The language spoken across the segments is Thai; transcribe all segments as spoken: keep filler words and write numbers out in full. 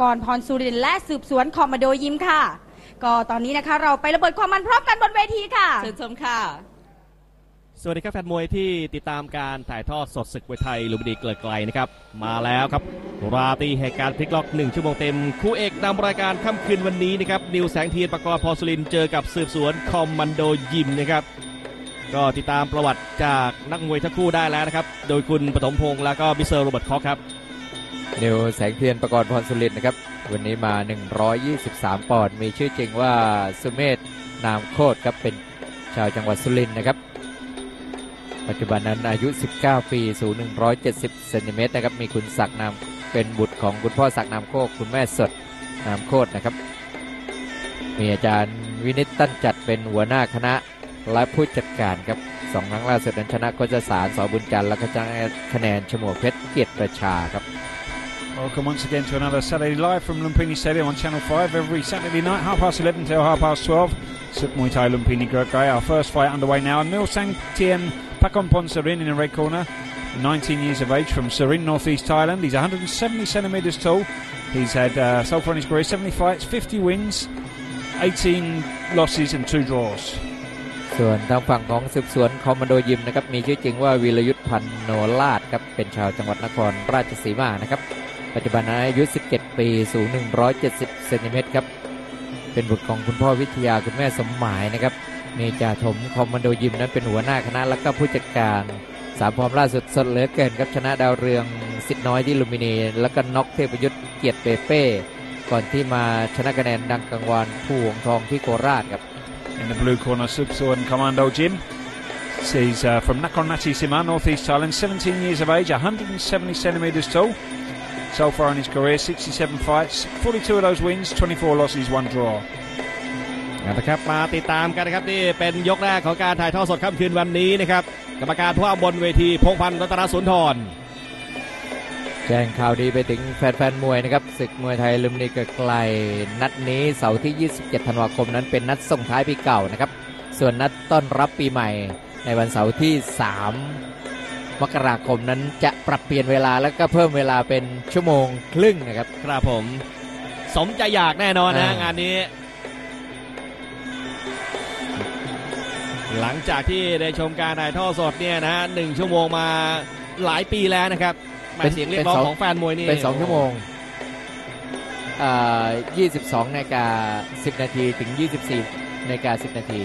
กรพรสุรินทร์และสืบสวนคอมมานโดยิ้มค่ะก็ตอนนี้นะคะเราไประเบิดความมันพร้อมกันบนเวทีค่ะเชิญชมค่ะสวัสดีครับแฟนมวยที่ติดตามการถ่ายทอดสดศึกมวยไทยลุมพินีเกลือไกลนะครับมาแล้วครับราตรีแห่งการพลิกล็อกหนึ่งชั่วโมงเต็มคู่เอกนำรายการค่ำคืนวันนี้นะครับนิลแสงเทียนปกรณ์ พรสุรินทร์เจอกับสืบสวนคอมมานโดยิมนะครับก็ติดตามประวัติจากนักมวยทั้งคู่ได้แล้วนะครับโดยคุณปฐมพงษ์และก็มิสเตอร์โรเบิร์ตคอกครับนิลแสงเทียนปกรณ์ พรสุรินทร์นะครับวันนี้มาหนึ่งร้อยยี่สิบสามปอนด์มีชื่อจริงว่าสุเมธนามโคตรครับเป็นชาวจังหวัดสุรินทร์นะครับปัจจุบันนั้นอายุสิบเก้าปีสูงหนึ่งร้อยเจ็ดสิบเซนติเมตรนะครับมีคุณศักดิ์นามเป็นบุตรของคุณพ่อศักดิ์นามโคกคุณแม่สดนามโคตรนะครับมีอาจารย์วินิตตั้นจัดเป็นหัวหน้าคณะและผู้จัดการครับสองครั้งล่าสุดนั้นชนะโคจสารสบุญจันทร์และก็ชนะคะแนนฉมวกเพชรเกียรติประชาครับWelcome once again to another Saturday Live from Lumpinee Stadium on Channel five every Saturday night, half past eleven till half past twelve. Suk Muay Thai Lumpinee Gurkai, our first fight underway now. Nil Sang Tien Pakon Ponsarin in the red corner, nineteen years of age from Sarin, northeast Thailand. He's one hundred seventy centimetres tall. He's had uh, so far in his career seventy fights, fifty wins, eighteen losses and two draws.ส่วนทางฝั่งของสืบสวนคอมมานโดยิมนะครับมีชื่อจริงว่าวีรยุทธพันโนราชครับเป็นชาวจังหวัดนครราชสีมานะครับปัจจุบันอายุสิบเจ็ดปีสูงหนึ่งร้อยเจ็ดสิบเซนติเมตรครับเป็นบุตรของคุณพ่อวิทยาคุณแม่สมหมายนะครับมีจ่าถมคอมมานโดยิมนั้นเป็นหัวหน้าคณะและก็ผู้จัดการสามฟอร์มล่าสุดสดเหลือเกินครับชนะดาวเรืองสิทธิ์น้อยที่ลุมพินีแล้วก็น็อกเทพยุทธเกียรติเปเป้ก่อนที่มาชนะคะแนนดังกังวานผู้หงทองที่โคราชครับIn the blue corner, Subson Commando Jim. He's uh, from Nakhon Nati Sima, northeast Thailand. seventeen years of age, one hundred seventy centimetres tall. So far in his career, sixty-seven fights, forty-two of those wins, twenty-four losses, one draw. นะครับมาติดตามกันนะครับนี่เป็นยกแรกของการถ่ายทอดสดค่ำคืนวันนี้นะครับกรรมการผู้อำนวยบนเวทีพงษ์พันธ์รัตนสุนทรแจ้งข่าวดีไปถึงแฟนๆมวยนะครับศึกมวยไทยลุมพินีเกลือไกลนัดนี้เสาร์ที่ยี่สิบเจ็ดธันวาคมนั้นเป็นนัดส่งท้ายปีเก่านะครับส่วนนัดต้อนรับปีใหม่ในวันเสาร์ที่สามมกราคมนั้นจะปรับเปลี่ยนเวลาแล้วก็เพิ่มเวลาเป็นชั่วโมงครึ่งนะครับครับผมสมใจอยากแน่นอนนะงานนี้หลังจากที่ได้ชมการถ่ายทอดสดเนี่ยนะหนึ่งชั่วโมงมาหลายปีแล้วนะครับเป็นเสียงเรียกร้องของแฟนมวยนี่เป็นสองชั่วโมงยี่สิบสองนาฬิกาสิบนาทีถึงยี่สิบสี่นาฬิกาสิบนาที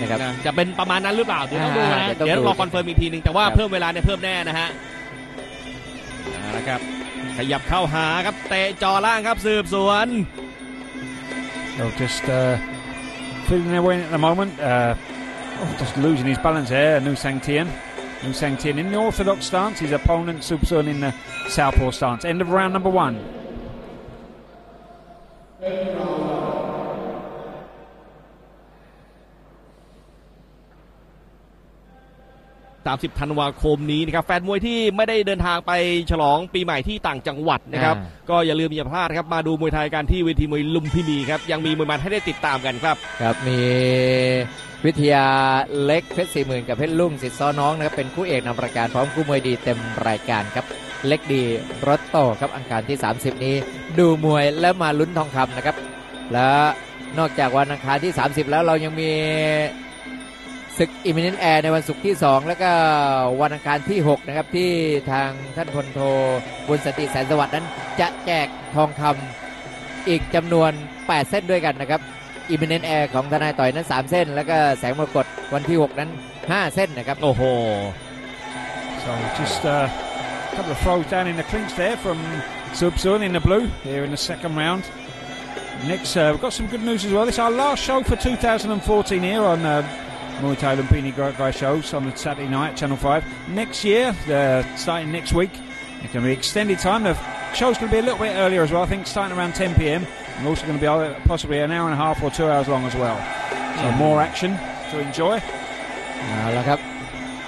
นะครับจะเป็นประมาณนั้นหรือเปล่าเดี๋ยวต้องดูนะเดี๋ยวรอคอนเฟิร์มอีกทีหนึ่งแต่ว่าเพิ่มเวลาเนี่ยเพิ่มแน่นะฮะนะครับขยับเข้าหาครับเตะจ่อล่างครับสืบสวน just feeling their way at the moment just losing his balance here Nil Sang Tien Nil Sang Tien in the orthodox stance, his opponent Subson in the southpaw stance. End of round number one. thirtieth ธันวาคมนี้นะครับแฟนมวยที่ไม่ได้เดินทางไปฉลองปีใหม่ที่ต่างจังหวัดนะครับก็อย่าลืมอย่าพลาดครับมาดูมวยไทยกันที่เวทีมวยลุมพินีครับยังมีมวยมันให้ได้ติดตามกันครับครับมีวิทยาเล็กเพชรสี่หมื่นกับเพชรลุ่งสิทธิ์ซ้อน้องนะครับเป็นคู่เอกนำรายการพร้อมคู่มวยดีเต็มรายการครับเล็กดีรถโตครับอังคารที่สามสิบนี้ดูมวยและมาลุ้นทองคำนะครับและนอกจากวันอังคารที่สามสิบแล้วเรายังมีศึก Eminent Air ในวันศุกร์ที่สองแล้วก็วันอังคารที่หกนะครับที่ทางท่านพลโทบุญสติแสนสวัสดิ์นั้นจะแจกทองคำอีกจำนวนแปดเส้นด้วยกันนะครับ Eminent Air ของทนายต่อยนั้นสามเส้นแล้วก็แสงมรกตวันที่หกนั้นห้าเส้นนะครับโอ้โห so just a couple of throws down in the clinch there from Subson in the blue here in the second round.Next, uh, we've got some good news as well. This is our last show for two thousand fourteen here on uh, Muay Thai Lumpinee Gurkai shows on Saturday night, Channel five. Next year, uh, starting next week, it's going to be extended time. The show's going to be a little bit earlier as well, I think, starting around ten p m and also going to be possibly an hour and a half or two hours long as well. So mm-hmm. more action to enjoy. เอาละครับ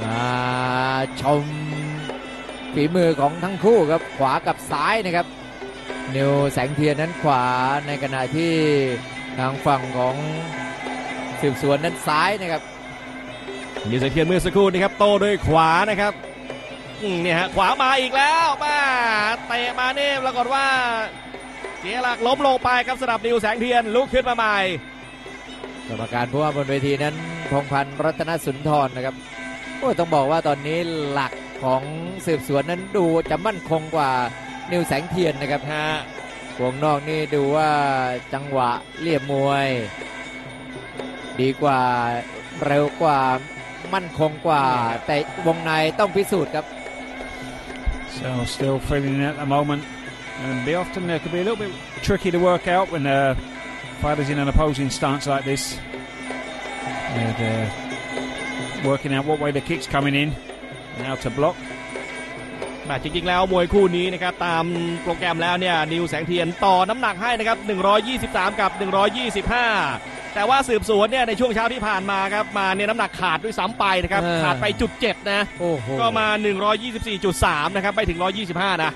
มาชมฝีมือของทั้งคู่ครับขวากับซ้ายนะครับนิลแสงเทียนนั้นขวาในขณะที่ทางฝั่งของสืบสวนนั้นซ้ายนะครับนิลแสงเทียนเมื่อสักครู่นี้ครับโต้ด้วยขวานะครับนี่ฮะขวามาอีกแล้วมาเตะมาเนี่ยปรากฏว่า เสียหลักล้มลงไปครับสนับนิวแสงเทียนลุกขึ้นมาใหม่กรรมการผู้ว่าบนเวทีนั้นพงษ์พันธ์รัตนสุนทรนะครับโอ้ต้องบอกว่าตอนนี้หลักของสืบสวนนั้นดูจะมั่นคงกว่านิวแสงเทียนนะครับฮะวงนอกนี่ดูว่าจังหวะเลี่ยมมวยดีกว่าเร็วกว่ามั่นคงกว่าแต่วงในต้องพิสูจน์ครับ so still feeling at the moment and be often there could be a little bit tricky to work out when uh, fighters in an opposing stance like this and uh, working out what way the kick's coming in and how to blockจริงๆแล้วมวยคู่นี้นะครับตามโปรแกรมแล้วเนี่ยนิวแสงเทียนต่อน้ำหนักให้นะครับหนึ่งร้อยยี่สิบสามกับหนึ่งร้อยยี่สิบห้าแต่ว่าสืบสวนเนี่ยในช่วงเช้าที่ผ่านมาครับมาเนี่ยน้ำหนักขาดด้วยซ้ำไปนะครับขาดไปจุดเจ็ดนะก็มา หนึ่งร้อยยี่สิบสี่จุดสาม นะครับไปถึงหนึ่งร้อยยี่สิบห้านะ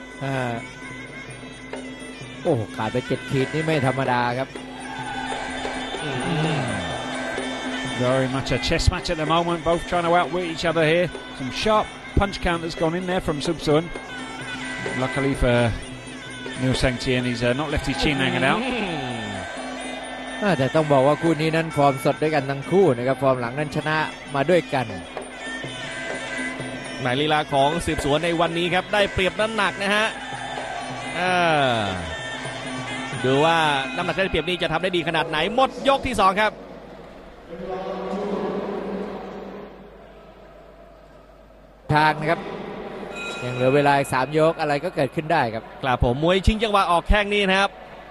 โอ้ขาดไปเจ็ดขีดนี่ไม่ธรรมดาครับ very much a chess match at the moment both trying to outwit each other here some sharp punch count that's gone in there from Subson. Luckily for Nil Sang Tien, he's uh, not left his chin hanging out. แต่ต้องบอกว่าคู่นี้นั้นฟอร์มสดด้วยกันทั้งคู่นะครับฟอร์มหลังนั้นชนะมาด้วยกันหมายลีลาของสืบสวนในวันนี้ครับได้เปรียบน้ำหนักนะฮะดูว่าน้ำหนักได้เปรียบนี้จะทำได้ดีขนาดไหนหมดยกที่สองครับทางนะครับยังเหลือเวลาอีกสามยกอะไรก็เกิดขึ้นได้ครับกล่าวผมมวยชิงจังหวะออกแข้งนี่นะครับ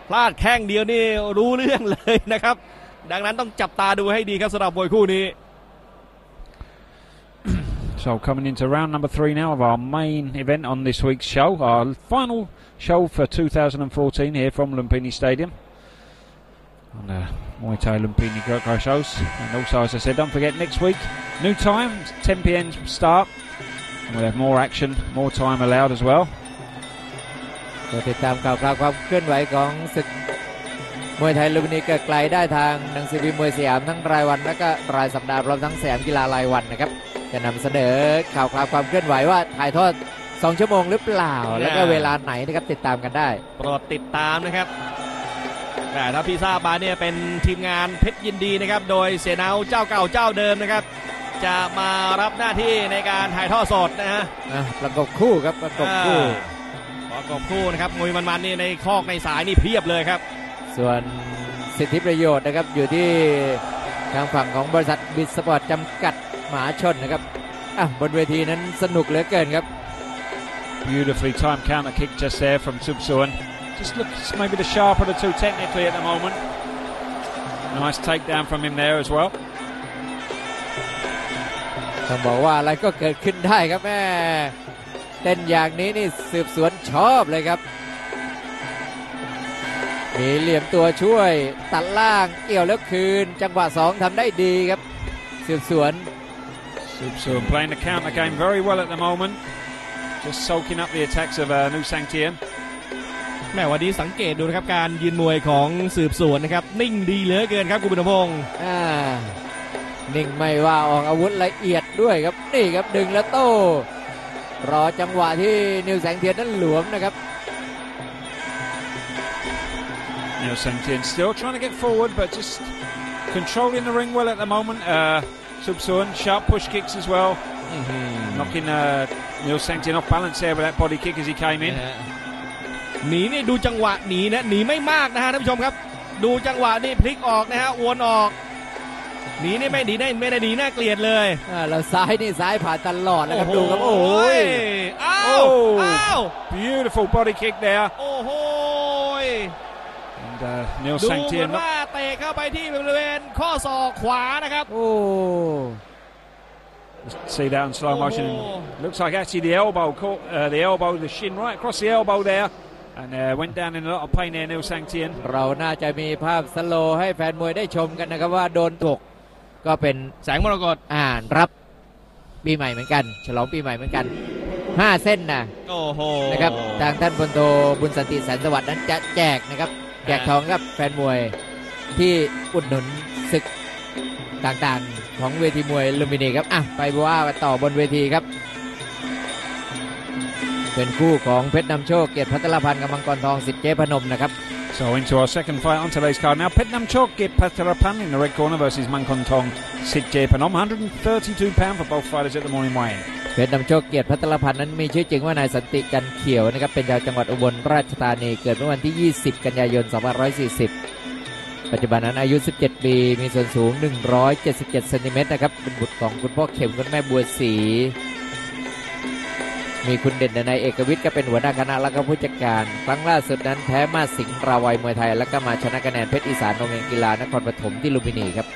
พลาดแข้งเดียวนี่รู้เรื่องเลยนะครับดังนั้นต้องจับตาดูให้ดีครับสำหรับมวยคู่นี้ so coming into round number three now of our main event on this week's show our final show for two thousand fourteen here from Lumpinee Stadium on the Muay Thai Lumpinee Gurkha shows and also as I said don't forget next week new time ten p m start We'll have more action, more time allowed as well. ติดตามข่าวคราวความเคลื่อนไหวของศึกมวยไทยลุมพินีเกิดไกลได้ทางหนังสือพิมพ์มวยสยามทั้งรายวันและก็รายสัปดาห์พร้อมทั้งสยามกีฬารายวันนะครับจะนำเสนอข่าวคราวความเคลื่อนไหวว่าถ่ายทอดสองชั่วโมงหรือเปล่าและก็เวลาไหนนะครับติดตามกันได้โปรดติดตามนะครับแต่ถ้าพี่ทราบมาเนี่ยเป็นทีมงานเพชรยินดีนะครับโดยเสนาเจ้าเก่าเจ้าเดิมนะครับจะมารับหน้าที่ในการถ่ายทอดสดนะฮะประกบคู่ครับประกบคู่ประกบคู่นะครับมวยมันๆนี่ในคอกในสายนี่เพียบเลยครับส่วนสิทธิประโยชน์นะครับอยู่ที่ทางฝั่งของบริษัทบิสสปอร์ตจำกัดมหาชนนะครับอ่ะบนเวทีนั้นสนุกเหลือเกินครับ beautifully timed counter kick just there from Subson just look maybe the sharp of the two technically at the moment nice takedown from him there as wellต้องบอกว่าอะไรก็เกิดขึ้นได้ครับแม่เต้นอย่างนี้นี่สืบสวนชอบเลยครับมีเหลี่ยมตัวช่วยตัดล่างเกี่ยวแล้วคืนจังหวะสองทำได้ดีครับสืบสวนสืบสวน playing the counter game very well at the moment just soaking up the attacks of Nil Sang Tien แม่วันนี้สังเกตดูนะครับการยืนมวยของสืบสวนนะครับนิ่งดีเหลือเกินครับคุณบุญพงศ์นิ่งไม่ว่าออกอาวุธละเอียดด้วยครับนี่ครับดึงแล้วโต้รอจังหวะที่นิวแสงเทียนนั้นหลวมนะครับ Nil Sang Tien still trying to get forward but just controlling the ring well at the moment uh, Subson sharp push kicks as well mm-hmm. knocking uh, Nil Sang Tien off balance there with that body kick as he came in หนีนี่ดูจังหวะหนีนะหนีไม่มากนะฮะท่านผู้ชมครับดูจังหวะนี่พลิกออกนะฮะวนออกหนีนี่ไม่ดีได้ไม่ได้ดีน่าเกลียดเลยเราซ้ายนี่ซ้ายผ่านตลอดนะครับดูครับโอ้ยอ้าวอ้าว beautiful body kick there โอ้โหดูเหมือนว่าเตะเข้าไปที่บริเวณข้อศอกขวานะครับโอ้ see that in slow motion looks like actually the elbow caught the elbow the shin right across the elbow there and went down in a lot of pain there Nil Sang Tien เราน่าจะมีภาพสโลให้แฟนมวยได้ชมกันนะครับว่าโดนตกก็เป็นแสงมรกตอ่านรับปีใหม่เหมือนกันฉลองปีใหม่เหมือนกันห้าเส้นนะโอ้โหนะครับทางท่านพลโทบุญสันติแสนสวัสดิ์นั้นจะแจกนะครับแจกทองกับแฟนมวยที่อุดหนุนศึกต่างๆของเวทีมวยลุมพินีครับอ่ะไปว่าต่อบนเวทีครับเป็นคู่ของเพชรนำโชคเกียรติภัทรพันธ์กับมังกรทองสิทธิเจพนมนะครับ So into our second fight on today's card now. Petnamchok Phattharapan in the red corner versus Mankongtong Sitjeeapanom. one hundred thirty-two pounds for both fighters at the morning weigh-in. Petnamchok Phattharapan นั้นมีชื่อจริงว่านายสันติจันทร์เขียวนะครับเป็นชาวจังหวัดอุบลราชธานีเกิดเมื่อวันที่ยี่สิบกันยายนสองพันห้าร้อยสี่สิบปัจจุบันนั้นอายุสิบเจ็ดปีมีส่วนสูงหนึ่งร้อยเจ็ดสิบเจ็ดเซนติเมตรนะครับเป็นบุตรของคุณพ่อเข็มคุณแม่บัวศรีมีคุณเด่นนายเอกวิทย์ก็เป็นหัวหน้าคณะและก็ผู้จัดการครั้งล่าสุดนั้นแพ้มาสิงห์ราวัยมวยไทยและก็มาชนะคะแนนเพชรอีสานโรงเรียนกีฬานครปฐมที่ลุมพินีครับ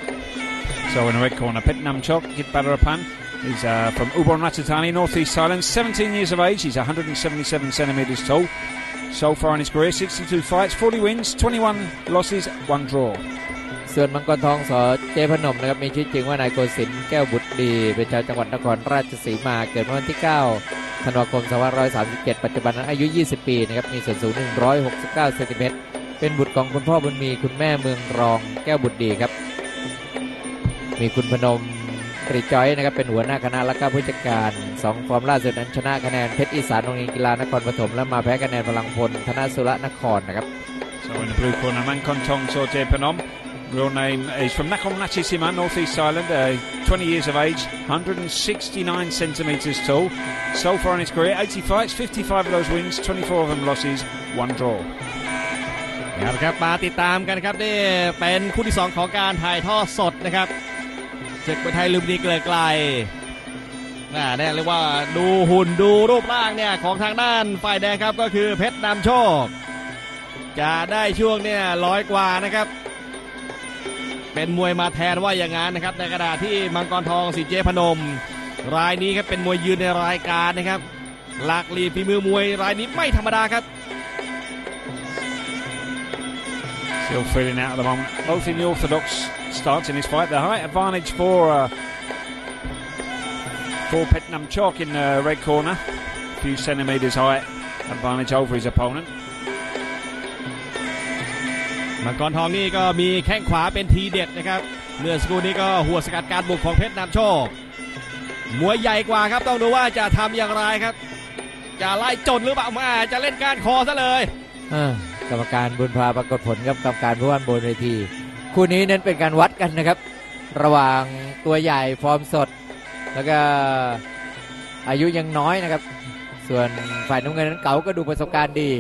So in the red corner Petnamchok Phattharapan is uh, from Ubon Ratchathani, northeast Thailand. seventeen years of age, he's one hundred seventy-seven centimeters tall. So far in his career, sixty-two fights, forty wins, twenty-one losses, one draw. ส่วนมังกรทองสอเจพนมนะครับมีชื่อจริงว่านายโกศินทร์แก้วบุตรดีเป็นชาวจังหวัดนครราชสีมาเกิดเมื่อวันที่เก้าธันวาคมสองพันห้าร้อยสามสิบเจ็ดปัจจุบันนั้นอายุยี่สิบปีนะครับมีส่วนสูงหนึ่งร้อยหกสิบเก้าเซนติเมตรเป็นบุตรของคุณพ่อบุญมีคุณแม่เมืองรองแก้วบุตรดีครับมีคุณพนมตรีจ้อยนะครับเป็นหัวหน้าคณะและก็ผู้จัดการสองฟอร์มล่าสุดนั้นชนะคะแนนเพชรอีสานโรงเรียนกีฬานครปฐมและมาแพ้คะแนนพลังพลธนสุรนครนะครับ So in the blue corner Mankongtong Sitjeeapanom Real name is from Nakhon Ratchasima, northeast Thailand. Uh, twenty years of age, one hundred sixty-nine centimeters tall. So far in his career, eighty fights, fifty-five of those wins, twenty-four of them losses, one draw. ครับมาติดตามกันครับนี่เป็นคู่ที่สองของการถ่ายทอดสดนะครับศึกมวยไทยลุมพินีเกลือไกลน่าเนี่ยเรียกว่าดูหุ่นดูรูปร่างเนี่ยของทางด้านฝ่ายแดงครับก็คือเพชรนำโชคจะได้ช่วงเนี่ยร้อยกว่านะครับเป็นมวยมาแทนว่าอย่างนั้นนะครับในกระดาษที่มังกรทองสิเจพนมรายนี้ครับเป็นมวยยืนในรายการนะครับหลักลีฝีมือมวยรายนี้ไม่ธรรมดาครับ Still feeling out at the moment. Both in the orthodox stance in this fight. The height advantage for uh, for Petnamchok in the red corner. A few centimeters height advantage over his opponent.มังกรทองนี่ก็มีแข้งขวาเป็นทีเด็ดนะครับเมื่อสักครู่นี้ก็หัวสกัดการบุกของเพชรนำโชคมวยใหญ่กว่าครับต้องดูว่าจะทำอย่างไรครับจะไล่จนหรือเปล่ามาจะเล่นการคอซะเลยกรรมการบุญพาปรากฏผลกับกรรมการผู้ว่าบนเวทีคู่นี้เน้นเป็นการวัดกันนะครับระหว่างตัวใหญ่ฟอร์มสดแล้วก็อายุยังน้อยนะครับส่วนฝ่ายน้ำเงินนั้นเก๋าก็ดูประสบการณ์ดี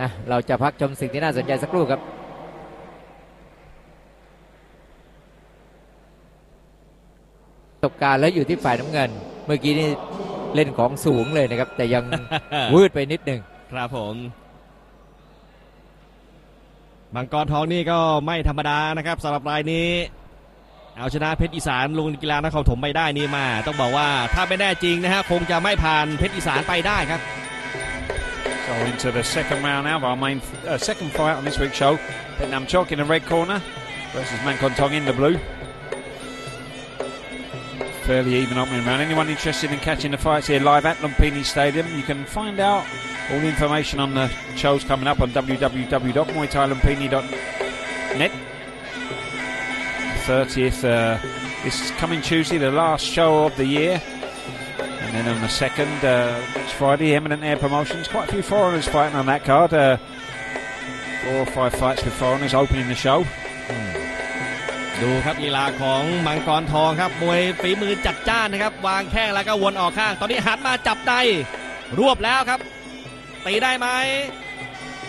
นะเราจะพักชมสิ่งที่น่าสนใจสักครู่ครับประสบการณ์แล้วอยู่ที่ฝ่ายน้ำเงินเมื่อกี้นี่เล่นของสูงเลยนะครับแต่ยัง วืดไปนิดหนึ่งครับผมมังกรทองนี่ก็ไม่ธรรมดานะครับสำหรับรายนี้เอาชนะเพชรอีสานลงกีฬานครปฐมไปได้นี่มาต้องบอกว่าถ้าไม่แน่จริงนะฮะคงจะไม่ผ่านเพชรอีสานไปได้ครับ So into the second round now our main uh, second fight on this week's show Petnamchok in the red corner versus Mankongtong in the blue.Fairly even opening round. Anyone interested in catching the fights here live at Lumpinee Stadium, you can find out all the information on the shows coming up on w w w dot muay thai lumpinee dot net. thirtieth, uh, this is coming Tuesday, the last show of the year. And then on the second, uh, next Friday, Eminent Air Promotions. Quite a few foreigners fighting on that card. Uh, four or five fights with foreigners opening the show.ดูครับลีลาของมังกรทองครับมวยฝีมือจัดจ้านนะครับวางแข้งแล้วก็วนออกข้างตอนนี้หันมาจับในรวบแล้วครับตีได้ไหม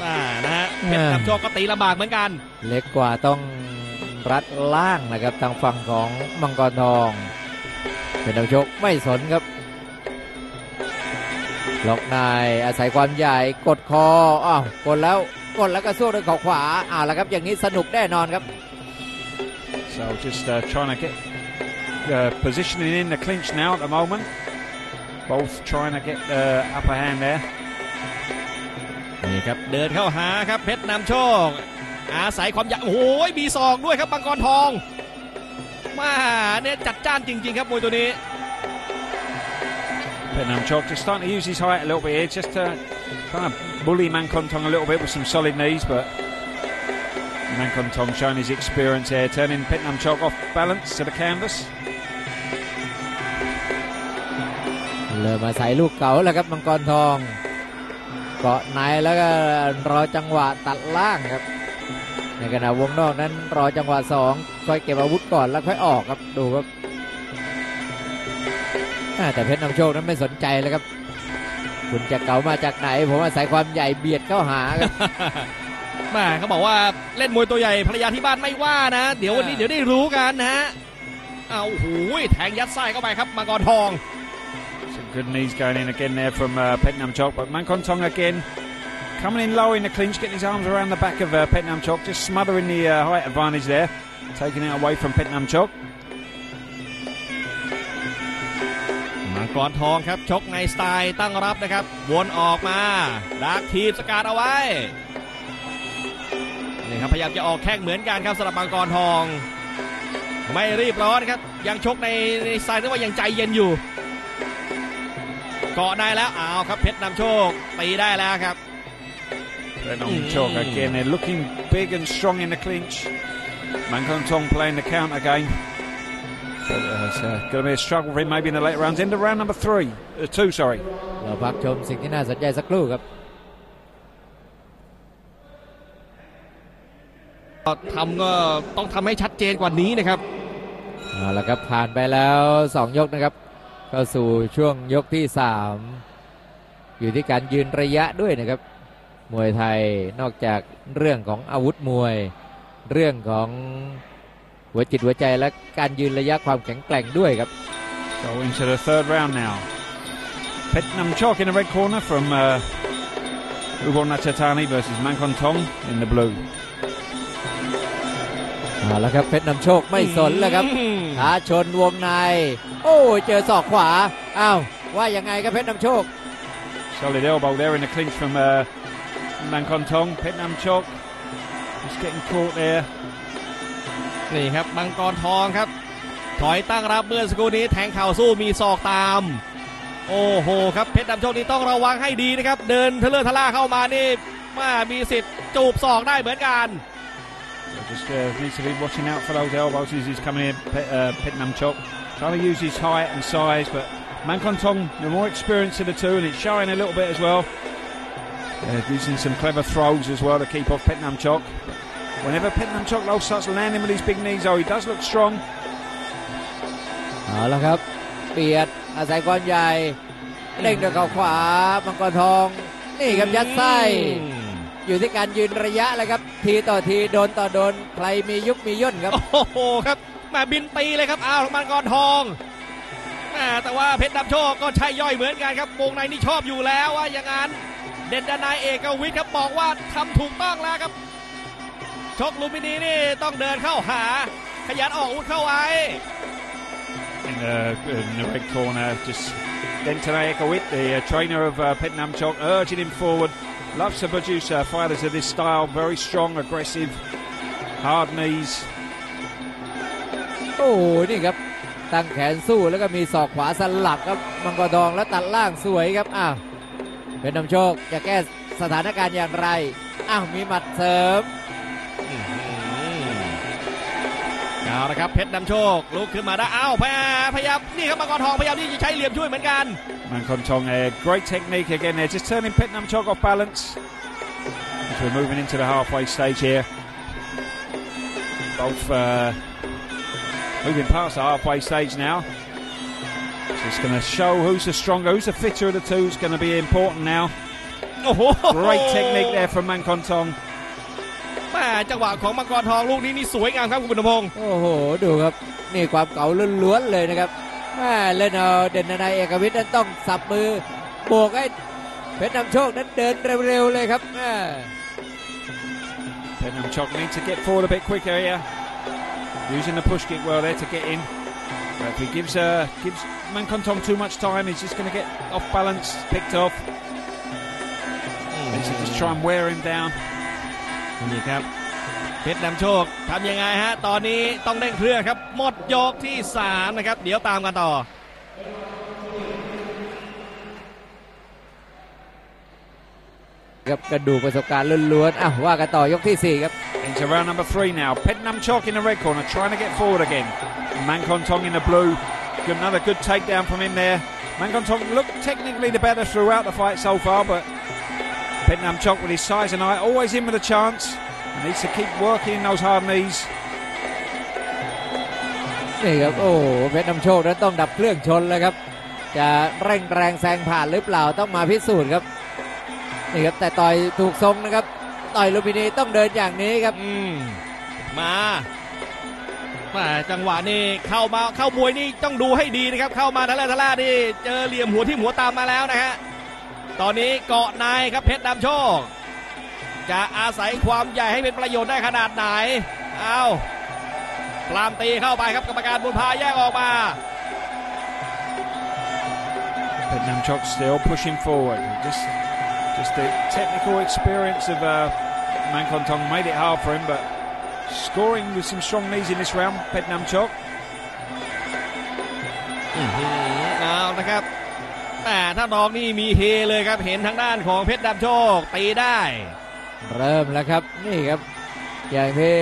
อ่านะฮะเพชรนำโชคก็ตีลำบากเหมือนกันเล็กกว่าต้องรัดล่างนะครับทางฝั่งของมังกรทองเพชรนำโชคไม่สนครับล็อกในอาศัยความใหญ่กดคออ้าวกดแล้วกดแล้วก็สู้ด้วยขวาอ้าวแล้วครับอย่างนี้สนุกแน่นอนครับSo just uh, trying to get uh, positioning in the clinch now at the moment. Both trying to get the uh, upper hand there. นี่ครับเดินเข้าหาครับเพชรนำโชคอาศัยความยักโอ้โหมีศอกด้วยครับมังกรทองมาเนี่ยจัดจ้านจริงๆครับมวยตัวนี้ Petnamchok just starting to use his height a little bit here, just to try to bully Mankongtong a little bit with some solid knees, but.Mankongtong showing his experience here, turning Petnamchok off balance to the canvas. เริ่มมาใส่ลูกเก๋าแล้วครับมังกรทอง เกาะในแล้วก็รอจังหวะตัดล่างครับในขณะวงนอกนั้นรอจังหวะสองค่อยเก็บอาวุธก่อนแล้วค่อยออกครับดูครับแต่เพชรนำโชคนั้นไม่สนใจเลยครับคุณจะเก่ามาจากไหนผมอาศัยความใหญ่เบียดเข้าหาครับแม่เขาบอกว่าเล่นมวยตัวใหญ่ภรรยาที่บ้านไม่ว่านะเดี๋ยววันนี้เดี๋ยวได้รู้กันนะฮะเอาหูยแทงยัดไส้เข้าไปครับมังกรทอง Some good knees going in again there from uh, Petnamchok, but Mankongtong again coming in low in the clinch, getting his arms around the back of uh, Petnamchok, just smothering the uh, height advantage there, taking it away from Petnamchok. มังกรทองครับชกในสไตล์ตั้งรับนะครับวนออกมาดักทีบสกัดเอาไว้นี่ครับพยายามจะออกแข้งเหมือนกันครับสำหรับมังกรทองไม่รีบร้อนครับยังชกในสไตล์ที่ว่ายังใจเย็นอยู่เกาะได้แล้วอ้าวครับเพชรนำโชคตีได้แล้วครับเพชรนำโชค again they're looking big and strong in the clinch Mankongtong playing the count again it's uh, going to be a struggle for him maybe in the later rounds in the round number three uh, two sorry เราพักชมสิ่งที่น่าสนใจสักครู่ครับทำก็ต้องทำให้ชัดเจนกว่านี้นะครับเอาละครับผ่านไปแล้วสองยกนะครับเข้าสู่ช่วงยกที่สามอยู่ที่การยืนระยะด้วยนะครับมวยไทยนอกจากเรื่องของอาวุธมวยเรื่องของหัวจิตหัวใจและการยืนระยะความแข็งแกร่งด้วยครับ Go into the third round now Petnamchok in the red corner from uh, Ubon Nachatani versus Mankongtong in the blueเอาละครับเพชรนำโชคไม่สนแล้วครับท้าชนวงในโอ้เจอศอกขวาอ้าวว่ายังไงครับเพชรนำโชค Solid elbow there in the clinch from uh, Mankongtong Petnamchok just getting caught there นี่ครับมังกรทองครับถอยตั้งรับเมื่อสักครู่นี้แทงเข่าสู้มีศอกตามโอ้โหครับเพชรนำโชคนี่ต้องระวังให้ดีนะครับเดินทะเลทะล่าเข้ามานี่มามีสิทธิ์จูบศอกได้เหมือนกันJust uh, needs to be watching out for those elbows as he's coming in. Uh, Petnamchok trying to use his height and size, but Mankongtong the more experienced of the two, and it's showing a little bit as well. Uh, using some clever throws as well to keep off Petnamchok. Whenever Petnamchok though starts landing with his big knees, oh, he does look strong. เอาละครับเบียดอาศัยก้อนใหญ่เล่งด้วยเข่าขวามังกรทองนี่ครับยัดไส้อยู่ที่การยืนระยะเลยครับทีต่อทีโดนต่อโดนใครมียุบมีย่นครับโอ้โหครับมาบินตีเลยครับอ้าวมังกรทองแต่ว่าเพชรนำโชคก็ใช่ย่อยเหมือนกันครับวงในนี่ชอบอยู่แล้วว่าอย่างนั้นเด่นดนายเอกวิทย์ครับบอกว่าทำถูกต้องแล้วครับชกลุมพินีนี่ต้องเดินเข้าหาขยันออกอุดเข้าไว้ in the in the red corner just Dentanai Ekawit the uh, trainer of uh, Petnamchok urging him forward Loves to produce uh, fighters of this style, very strong, aggressive, hard knees. โอ้นี่ครับตั้งแขนสู้แล้วก็มีศอกขวาสลับครับมังกรทองแล้วตัดล่างสวยครับอ้าวเพชรนำโชคจะแก้สถานการณ์อย่างไรอ้าวมีหมัดเสริมเอาละครับเพชรนำโชคลุกขึ้นมาได้อ้าวพยายามนี่ครับมังกรทองพยายามที่จะใช้เหลี่ยมช่วยเหมือนกัน Mankongtong a great technique again there just turning Petnamchok off balance as we're moving into the halfway stage here both uh, moving past the halfway stage now so it's going to show who's the stronger who's the fitter of the two is going to be important now great technique there from Mankongtongจังหวะของมังกรทองลูกนี้นี่สวยงามครับคุณบุญพงศ์โอ้โหดูครับนี่ความเก่าล้วนๆเลยนะครับแม่เล่นเอาเด่นนายเอกวิทย์นั้นต้องสับมือบวกให้เพชรนำโชคนั้นเดินเร็วๆเลยครับแม่เพชรนำโชค need to get forward a bit quicker here using the push kick well there to get in but if he gives uh, gives Mankongtong too much time he's just going to get off balance picked off needs to just try and wear him downนี่ครับเพชรนำโชคทำยังไงฮะตอนนี้ต้องเร่งเครื่องครับหมดยกที่สามนะครับเดี๋ยวตามกันต่อครับกระดูกประสบการณ์ล้วนๆอ่ะว่ากันต่อยกที่สี่ครับ Into round number three now Petnamchok in the red corner trying to get forward again Mankongtong in the blue got another good takedown from him there Mankongtong looked technically the better throughout the fight so far but Petnamchok, with his size and height, always in with a chance. He needs to keep working in those hard knees. นี่ครับโอ้เพชรนำโชคนั้นต้องดับเครื่องชนเลยครับจะเร่งแรงแซงผ่านหรือเปล่าต้องมาพิสูจน์ครับนี่ครับแต่ต่อยถูกทรงนะครับต่อยลุมพินีต้องเดินอย่างนี้ครับอืมมามาจังหวะนี้เข้ามาเข้ามวยนี่ต้องดูให้ดีนะครับเข้ามาทะเลทะเลนี่เจอเหลี่ยมหัวที่หัวตามมาแล้วนะฮะตอนนี้เกาะนายครับเพชรนำโชคจะอาศัยความใหญ่ให้เป็นประโยชน์ได้ขนาดไหนเอาปลามตีเข้าไปครับกรรมการบุญพาแยกออกมา Petnamchok still pushing forward. Just, just the technical experience of uh, Mankongtong made it hard for him, but scoring with some strong knees in this round, Petnamchok. เอานะครับแต่ถ้าน้องนี่มีเฮเลยครับเห็นทางด้านของเพชรดำโชคตีได้เริ่มแล้วครับนี่ครับอย่างที่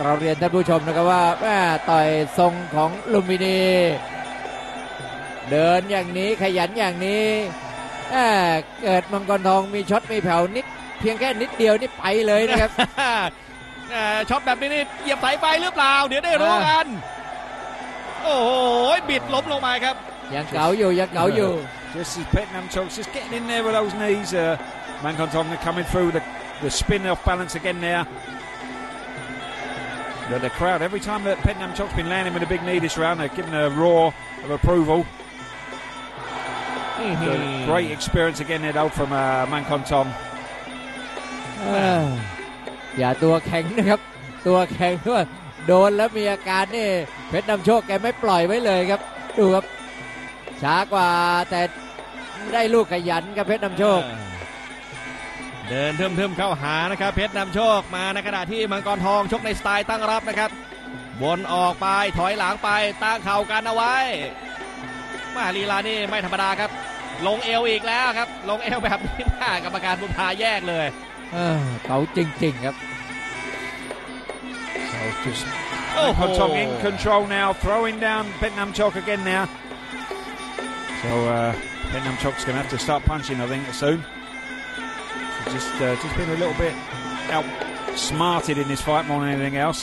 เราเรียนท่านผู้ชมนะครับว่าแม่ต่อยทรงของลุมพินีเดินอย่างนี้ขยันอย่างนี้แม่เกิดมังกรทองมีช็อตมีแผ่วนิดเพียงแค่นิดเดียวนี่ไปเลยนะครับ ช็อตแบบนี้นี่เหยียบสายไฟหรือเปล่าเดี๋ยวได้รู้กันโอ้โหบิดล้มลงมาครับยังเก๋าอยู่ยังเก๋าอยู่ Just as Petnamchok just getting in there with those knees, Mankongtong coming through the the spin off balance again there.But the crowd, every time that Petnamchok's been landing with a big knee this round, they're giving a roar of approval. Mm-hmm. Great experience again there though from uh, Mankongtong. อย่าตัวแข็งนะครับตัวแข็งด้วยโดนแล้วมีอาการนี่เพชรนำโชคแกไม่ปล่อยไว้เลยครับดูครับช้ากว่าแต่ได้ลูกขยันกับเพชรนำโชคเดินเทิมๆเข้าหานะครับเพชรนำโชคมาในขณะที่มังกรทองชกในสไตล์ตั้งรับนะครับบนออกไปถอยหลังไปตั้งเข่ากันเอาไว้มาลีลานี่ไม่ธรรมดาครับลงเอวอีกแล้วครับลงเอวแบบนี้มากกรรมการบุญพาแยกเลยเออเขาจริงๆครับโอ้โห Mankongtong in control now throwing down Petnamchok again now so uh, Petnamchok's gonna have to start punching I think soon.Just, uh, just been a little bit outsmarted in this fight more than anything else.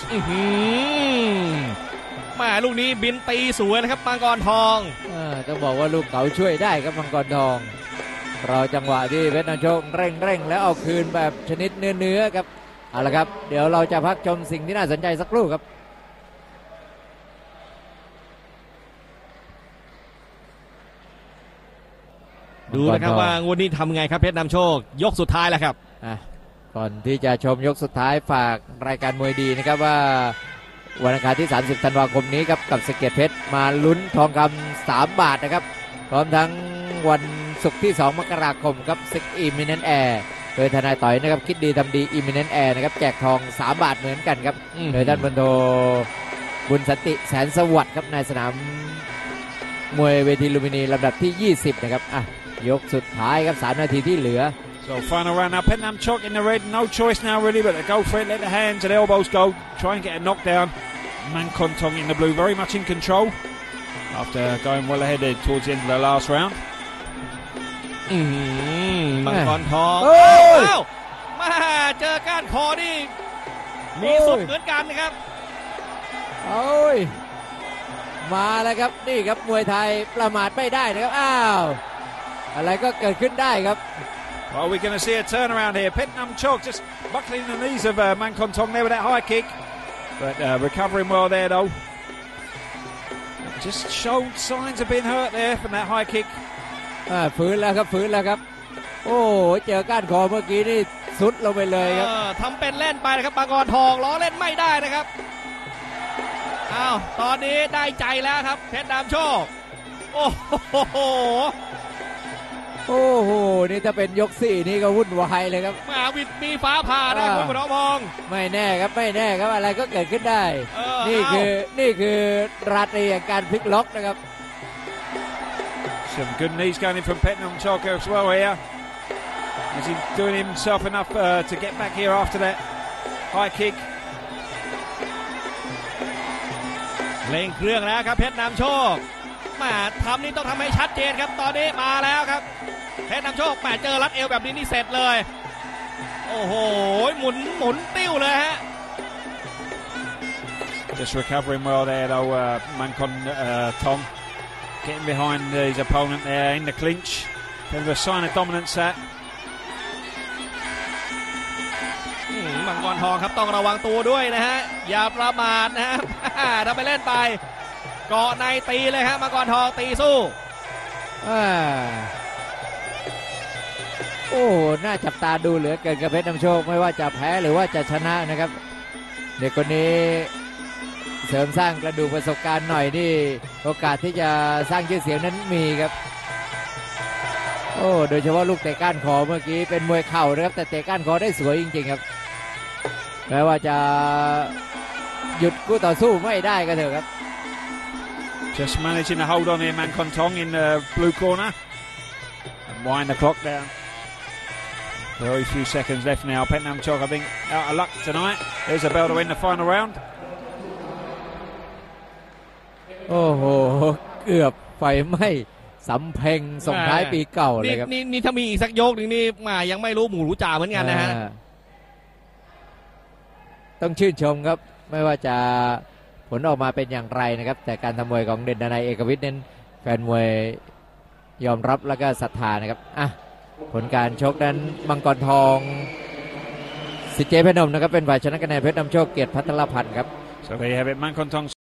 มาลูกนี้บินตีสวยนะครับมังกรทองต้องบอกว่าลูกเขาช่วยได้ครับมังกรทองรอจังหวะที่เพชรนำโชคเร่งเร่งแล้วเอาคืนแบบชนิดเนื้อเนื้อครับเอาละครับเดี๋ยวเราจะพักชมสิ่งที่น่าสนใจสักครู่ครับดูนะครับว่าวันนี้ทำไงครับเพชรนำโชคยกสุดท้ายแล้วครับก่อนที่จะชมยกสุดท้ายฝากรายการมวยดีนะครับว่าวันอังคารที่สามสิบธันวาคมนี้ครับกับสเก็ตเพชรมาลุ้นทองคำสามบาทนะครับพร้อมทั้งวันศุกร์ที่สองมกราคมครับศึก Eminent Air โดยทนายต่อยนะครับคิดดีทำดี Eminent Air นะครับแจกทองสามบาทเหมือนกันครับโดยท่านบรรโทบุญสติแสนสวัสดิ์ครับในสนามมวยเวทีลุมพินีลำดับที่ยี่สิบนะครับอ่ะยกสุดท้ายครับสามนาทีที่เหลือ so final round now Petnamchok in the red no choice now really but the go for it let the hands and elbows go try and get a knockdown Mankongtong in the blue very much in control after going well ahead towards the end of the last round มังกรทองอ้าวมาเจอก้านคอนี่มีสุดเหมือนกันนะครับโอ้ยมาแล้วครับนี่ครับมวยไทยประมาทไม่ได้นะครับอ้าวอะไรก็เกิดขึ้นได้ครับ Well we're going to see a turnaround here. Petnamchok just buckling the knees of uh, Mankongtong there with that high kick, but uh, recovering well there though. Just showed signs of being hurt there from that high kick. อ่าฟื้นแล้วครับฟื้นแล้วครับโอ้เจอก้านคอเมื่อกี้นี่สุดลงไปเลยครับทำเป็นเล่นไปนะครับมังกรทองล้อเล่นไม่ได้นะครับอ้าวตอนนี้ได้ใจแล้วครับเพชรดำโชคโอ้โหโอ้โหนี่จะเป็นยกสี่นี่ก็วุ่นวายเลยครับมาวิดมีฟ้าผ่านะคุณผู้ชมมองไม่แน่ครับไม่แน่ครับอะไรก็เกิดขึ้นได้นี่คือนี่คือราตรีแห่งการพลิกล็อกนะครับ Some good knees going in from Petnamchok as well here. Is he doing himself enough uh, to get back here after that high kick? เร่งเครื่องแล้วครับเพชรนำโชคมาทำนี่ต้องทำให้ชัดเจนครับตอนนี้มาแล้วครับ เพชรนำโชคแปดเจอรัดเอวแบบนี้นี่เสร็จเลยโอ้โหหมุนหมุนติ้วเลยฮะ just recovering well there though uh, Mankongtong getting behind his opponent there in the clinch there's a sign of dominance thatมังกรทองครับต้องระวังตัวด้วยนะฮะอย่าประมาทนะฮะถ้าไปเล่นไปเกาะในตีเลยฮะมังกรทองตีสู้โอ้น่าจับตาดูเหลือเกินกับเพชรนำโชคไม่ว่าจะแพ้หรือว่าจะชนะนะครับเด็กคนนี้เสริมสร้างกระดูกประสบการณ์หน่อยนี่โอกาสที่จะสร้างชื่อเสียงนั้นมีครับโอ้โดยเฉพาะลูกเตะก้านคอเมื่อกี้เป็นมวยเข่านะครับแต่เตะก้านคอได้สวยจริงๆครับแม้ว่าจะหยุดคู่ต่อสู้ไม่ได้ก็เถอะครับ just managing to hold on here Mankongtong in the blue corner and wind the clock down very few seconds left now Petnamchok I think out of luck tonight there's a bell to win the final round โอ้โหเกือบไฟไหม้สำเพ็งส่งท้ายปีเก่าเลยครับนี่นี่ถ้ามีอีกสักยกนึงนี่มายังไม่รู้หมู่รู้จ่าเหมือนกันนะฮะต้องชื่นชมครับไม่ว่าจะผลออกมาเป็นอย่างไรนะครับแต่การทำมวยของเด่นดนัยเอกวิทย์นั้นแฟนมวยยอมรับแล้วก็ศรัทธานะครับอ่ะผลการชกนั้นมังกรทองสิทธิ์เจเพชรนมนะครับเป็นฝ่ายชนะคะแนนเพชรนำโชคเกียรติภัทรพันธ์ครับ